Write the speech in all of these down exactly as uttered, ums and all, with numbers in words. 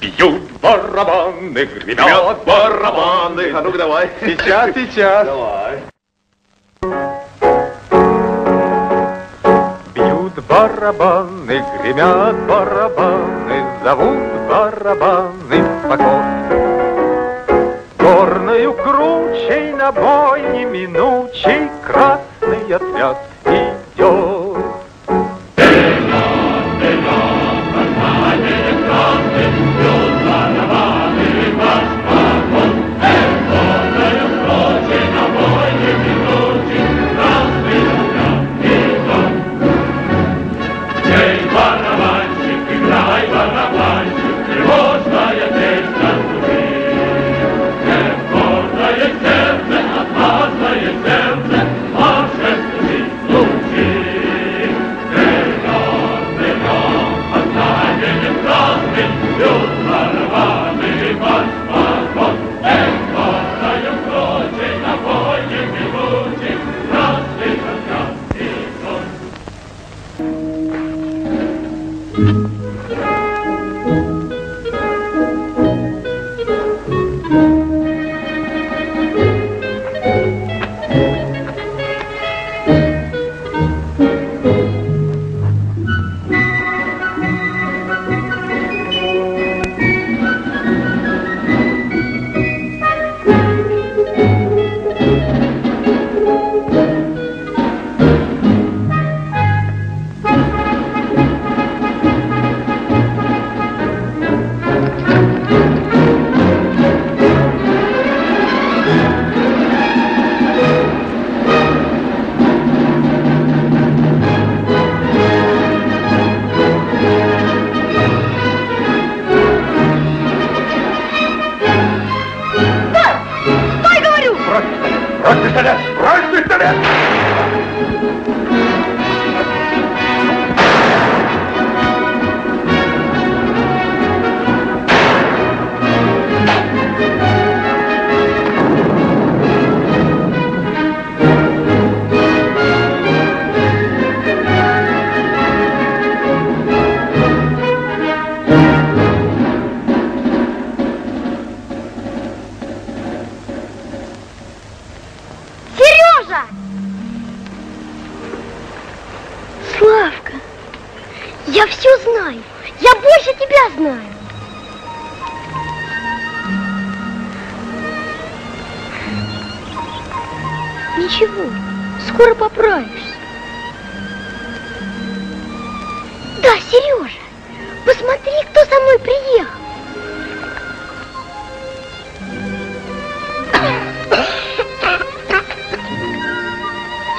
Бьют барабаны, гремят барабаны. А ну-ка давай. Сейчас, сейчас. Давай. Бьют барабаны, гремят барабаны, зовут барабаны в поход. Горною кручей на бой неминучий красный отряд идет.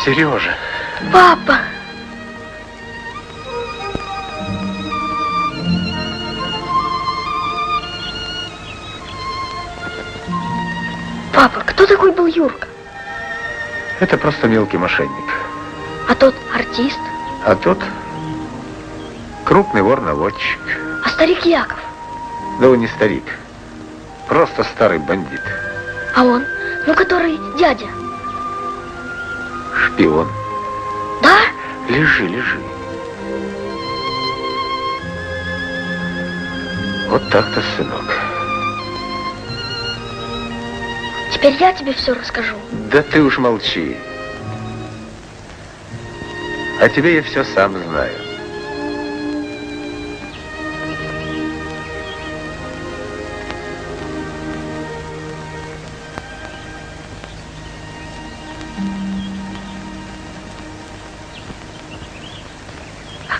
Сережа. Папа. Папа, кто такой был Юрка? Это просто мелкий мошенник. А тот артист? А тот крупный вор-наводчик. А старик Яков? Да он не старик, просто старый бандит. А он? Ну, который дядя? Шпион. Да? Лежи, лежи. Вот так-то, сынок. Теперь я тебе все расскажу. Да ты уж молчи. А тебе я все сам знаю.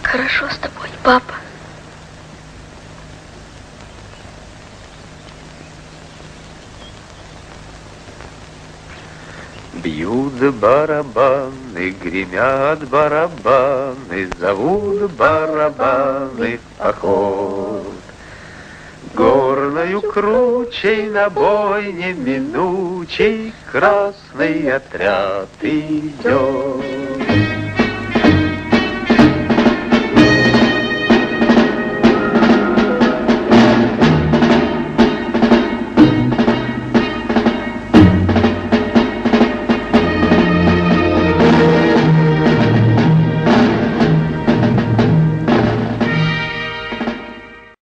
Хорошо с тобой, папа. Бьют барабаны, гремят барабаны, зовут барабаны в поход. Горною кручей на бой неминучий красный отряд идет.